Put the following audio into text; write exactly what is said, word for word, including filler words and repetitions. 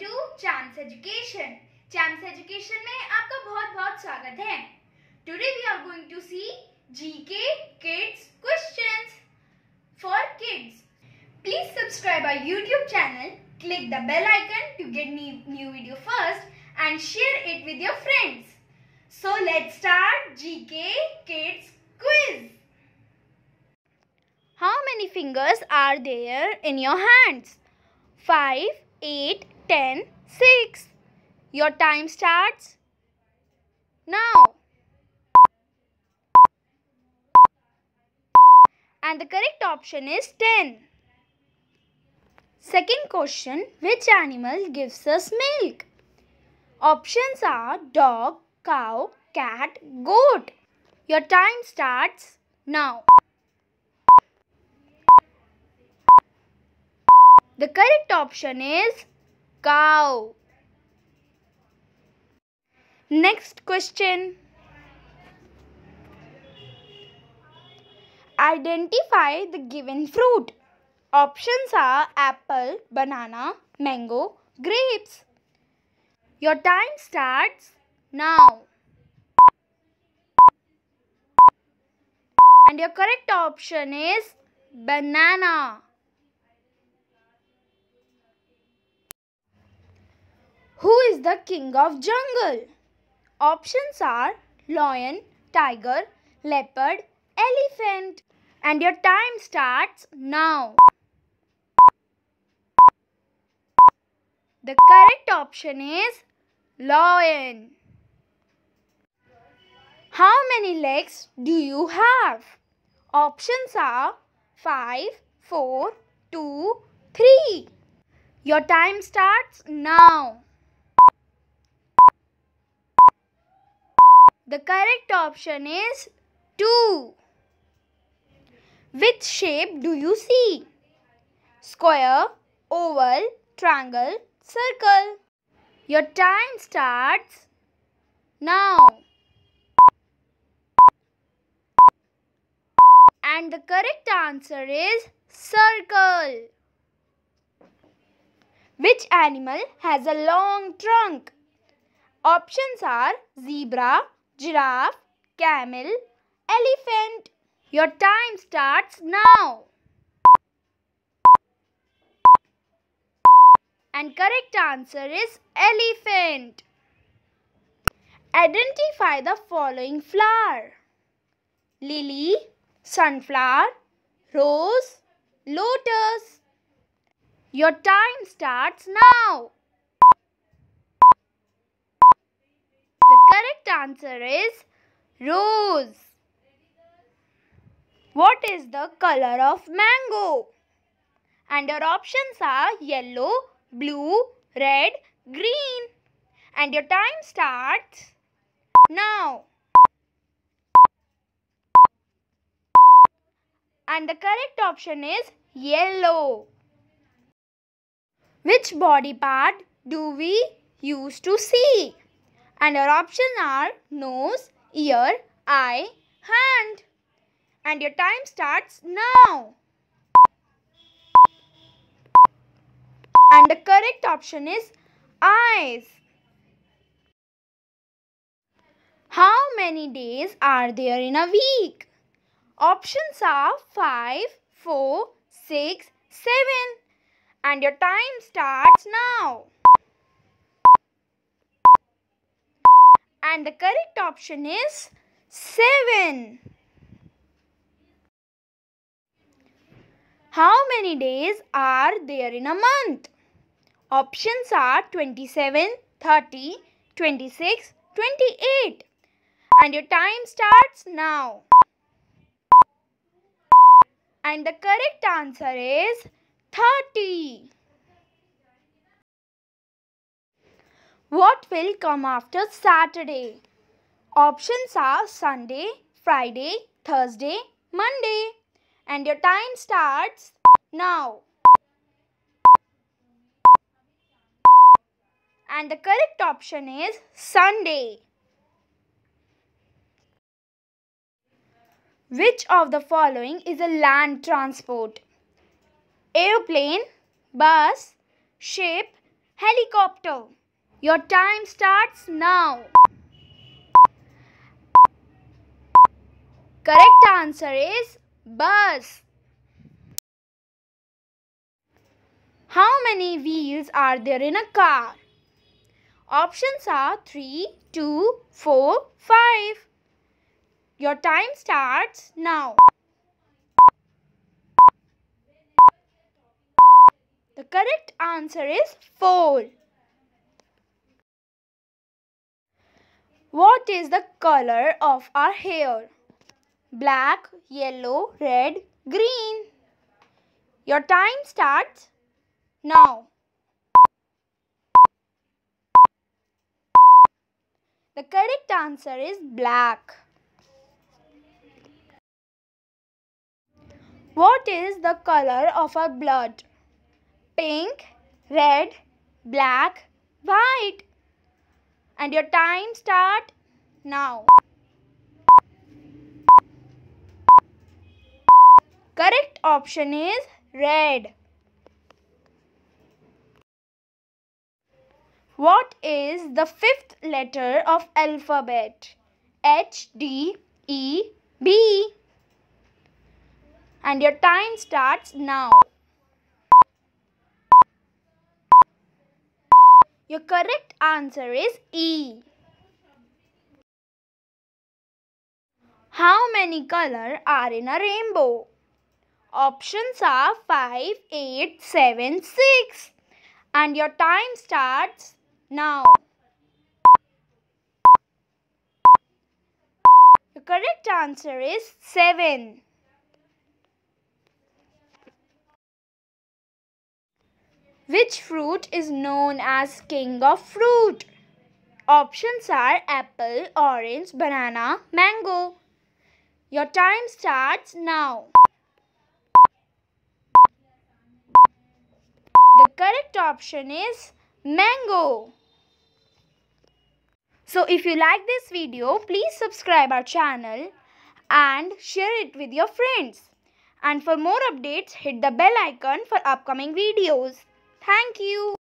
Welcome to Champs Education. Champs Education में आपका बहुत बहुत स्वागत है. Today we are going to see G K Kids questions for kids. Please subscribe our YouTube channel, click the bell icon to get new video first and share it with your friends. So let's start G K Kids quiz. How many fingers are there in your hands? five, eight, ten, six. Your time starts now. And the correct option is ten. Second question, which animal gives us milk? Options are dog, cow, cat, goat. Your time starts now. The correct option is cow. Next question. Identify the given fruit. Options are apple, banana, mango, grapes. Your time starts now. And your correct option is banana. Who is the king of jungle? Options are lion, tiger, leopard, elephant. And your time starts now. The correct option is lion. How many legs do you have? Options are five, four, two, three. Your time starts now. The correct option is two. Which shape do you see? Square, oval, triangle, circle. Your time starts now. And the correct answer is circle. Which animal has a long trunk? Options are zebra, giraffe, camel, elephant. Your time starts now. And correct answer is elephant. Identify the following flower. Lily, sunflower, rose, lotus. Your time starts now. The correct answer is rose. What is the color of mango? And your options are yellow, blue, red, green. And your time starts now. And the correct option is yellow. Which body part do we use to see? And our options are nose, ear, eye, hand. And your time starts now. And the correct option is eyes. How many days are there in a week? Options are five, four, six, seven. And your time starts now. And the correct option is seven. How many days are there in a month? Options are twenty-seven, thirty, twenty-six, twenty-eight. And your time starts now. And the correct answer is thirty. What will come after Saturday? Options are Sunday, Friday, Thursday, Monday. And your time starts now. And the correct option is Sunday. Which of the following is a land transport? Airplane, bus, ship, Helicopter. Your time starts now. Correct answer is bus. How many wheels are there in a car? Options are three, two, four, five. Your time starts now. The correct answer is four. What is the color of our hair? Black, yellow, red, green. Your time starts now. The correct answer is black. What is the color of our blood? Pink, red, black, white. And your time starts now. Correct option is red. What is the fifth letter of alphabet? H, D, E, B. And your time starts now. Your correct answer is E. How many colors are in a rainbow? Options are five, eight, seven, six. And your time starts now. The correct answer is seven. Which fruit is known as king of fruit? Options are apple, orange, banana, mango. Your time starts now. The correct option is mango. So if you like this video, please subscribe our channel and share it with your friends. And for more updates, hit the bell icon for upcoming videos. Thank you.